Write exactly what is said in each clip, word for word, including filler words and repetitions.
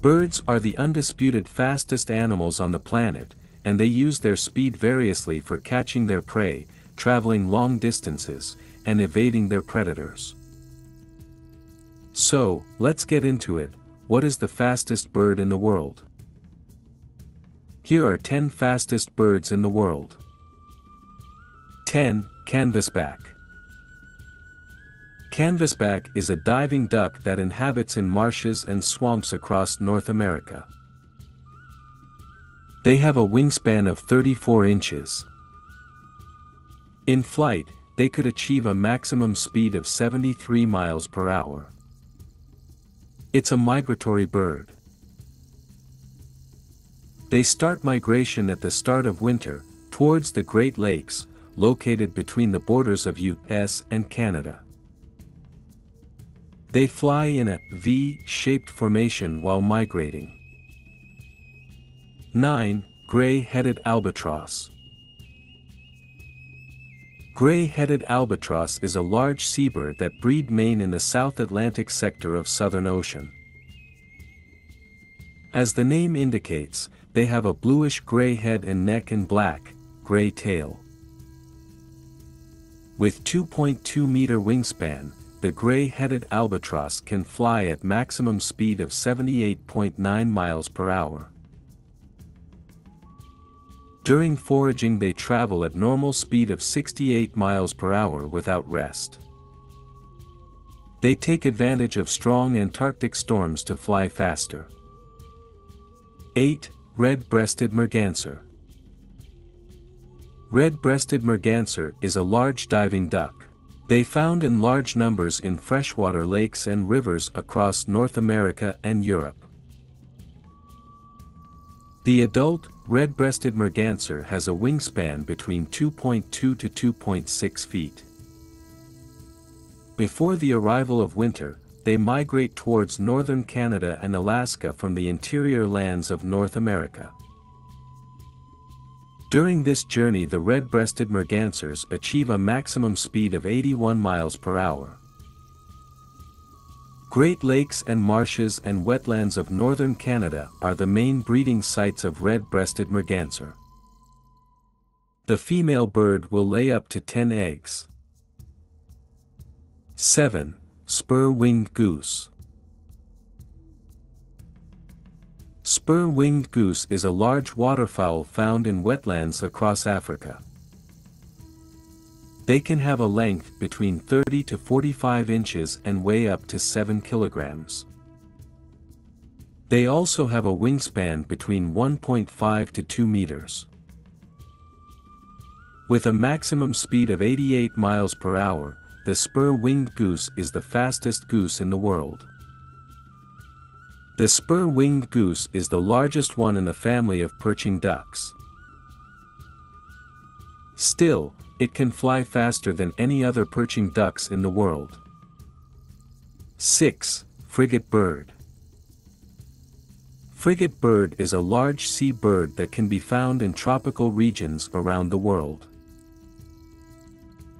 Birds are the undisputed fastest animals on the planet, and they use their speed variously for catching their prey, traveling long distances, and evading their predators. So, let's get into it. What is the fastest bird in the world? Here are ten fastest birds in the world. ten. Canvasback. Canvasback is a diving duck that inhabits in marshes and swamps across North America. They have a wingspan of thirty-four inches. In flight, they could achieve a maximum speed of seventy-three miles per hour. It's a migratory bird. They start migration at the start of winter, towards the Great Lakes, located between the borders of U S and Canada. They fly in a V-shaped formation while migrating. nine. Gray-headed albatross. Gray-headed albatross is a large seabird that breed main in the South Atlantic sector of Southern Ocean. As the name indicates, they have a bluish-gray head and neck and black, gray tail. With two point two meter wingspan, the gray-headed albatross can fly at maximum speed of seventy-eight point nine miles per hour. During foraging they travel at normal speed of sixty-eight miles per hour without rest. They take advantage of strong Antarctic storms to fly faster. eight. Red-breasted merganser. Red-breasted merganser is a large diving duck. They found in large numbers in freshwater lakes and rivers across North America and Europe. The adult red-breasted merganser has a wingspan between two point two to two point six feet. Before the arrival of winter, they migrate towards northern Canada and Alaska from the interior lands of North America. During this journey the red-breasted mergansers achieve a maximum speed of eighty-one miles per hour. Great lakes and marshes and wetlands of northern Canada are the main breeding sites of red-breasted merganser. The female bird will lay up to ten eggs. seven. Spur-winged goose. Spur-winged goose is a large waterfowl found in wetlands across Africa. They can have a length between thirty to forty-five inches and weigh up to seven kilograms. They also have a wingspan between one point five to two meters. With a maximum speed of eighty-eight miles per hour, the spur-winged goose is the fastest goose in the world. The spur-winged goose is the largest one in the family of perching ducks. Still, it can fly faster than any other perching ducks in the world. six. Frigate bird. Frigate bird is a large sea bird that can be found in tropical regions around the world.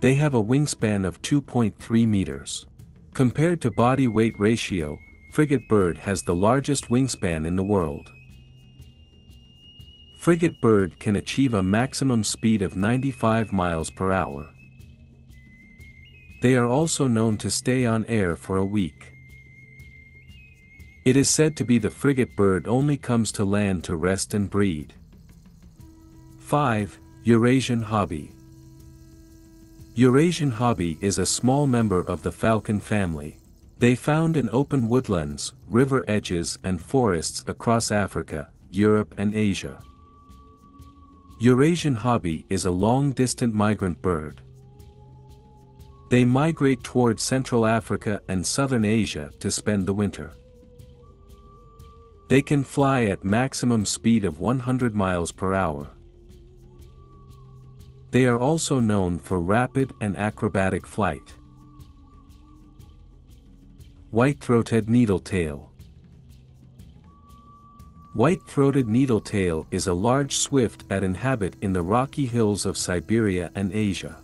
They have a wingspan of two point three meters. Compared to body weight ratio, frigate bird has the largest wingspan in the world. Frigate bird can achieve a maximum speed of ninety-five miles per hour. They are also known to stay on air for a week. It is said to be the frigate bird only comes to land to rest and breed. five. Eurasian hobby. Eurasian hobby is a small member of the falcon family. They found in open woodlands, river edges and forests across Africa, Europe and Asia. Eurasian hobby is a long-distance migrant bird. They migrate toward Central Africa and Southern Asia to spend the winter. They can fly at maximum speed of one hundred miles per hour. They are also known for rapid and acrobatic flight. White-throated needletail. White-throated needletail is a large swift that inhabit in the rocky hills of Siberia and Asia.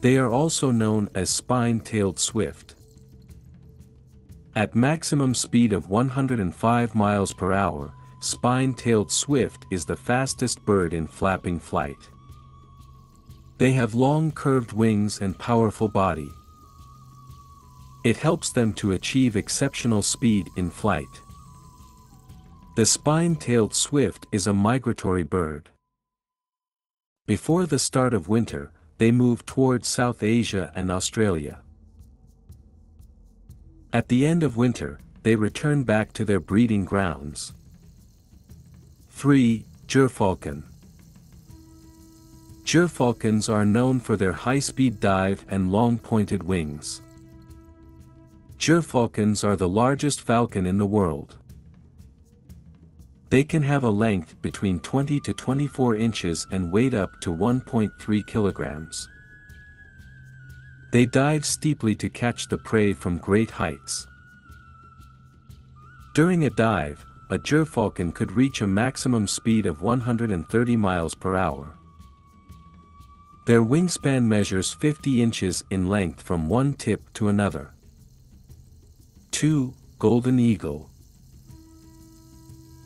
They are also known as spine-tailed swift. At maximum speed of one hundred five miles per hour, spine-tailed swift is the fastest bird in flapping flight. They have long curved wings and powerful body. It helps them to achieve exceptional speed in flight. The spine-tailed swift is a migratory bird. Before the start of winter, they move toward South Asia and Australia. At the end of winter, they return back to their breeding grounds. three. Gyrfalcon. Gyrfalcons are known for their high-speed dive and long-pointed wings. Gyrfalcons are the largest falcon in the world. They can have a length between twenty to twenty-four inches and weight up to one point three kilograms. They dive steeply to catch the prey from great heights. During a dive, a gyrfalcon could reach a maximum speed of one hundred thirty miles per hour. Their wingspan measures fifty inches in length from one tip to another. two. Golden Eagle.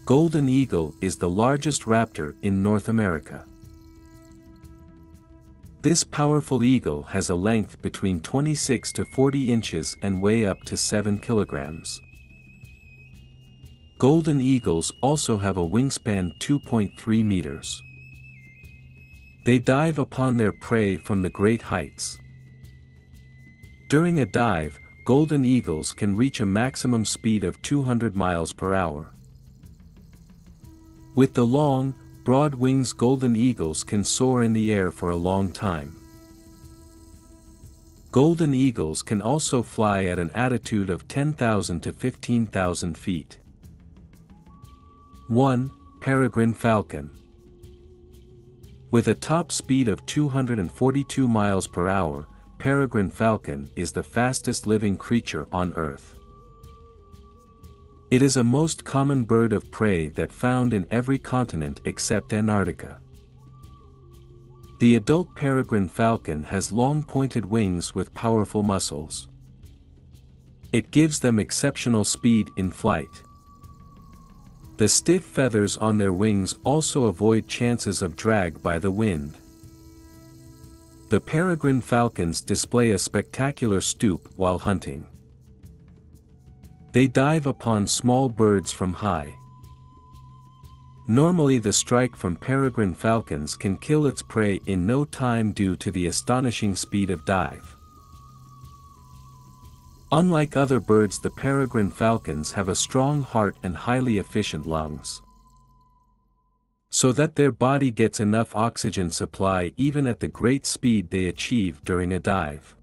Golden Eagle is the largest raptor in North America. This powerful eagle has a length between twenty-six to forty inches and weigh up to seven kilograms. Golden eagles also have a wingspan two point three meters. They dive upon their prey from the great heights. During a dive, golden eagles can reach a maximum speed of two hundred miles per hour. With the long, broad wings, golden eagles can soar in the air for a long time. Golden eagles can also fly at an altitude of ten thousand to fifteen thousand feet. one. Peregrine Falcon. With a top speed of two hundred forty-two miles per hour, Peregrine Falcon is the fastest living creature on Earth. It is a most common bird of prey that found in every continent except Antarctica. The adult peregrine falcon has long pointed wings with powerful muscles. It gives them exceptional speed in flight. The stiff feathers on their wings also avoid chances of drag by the wind. The peregrine falcons display a spectacular stoop while hunting. They dive upon small birds from high. Normally the strike from peregrine falcons can kill its prey in no time due to the astonishing speed of dive. Unlike other birds, the peregrine falcons have a strong heart and highly efficient lungs, so that their body gets enough oxygen supply even at the great speed they achieve during a dive.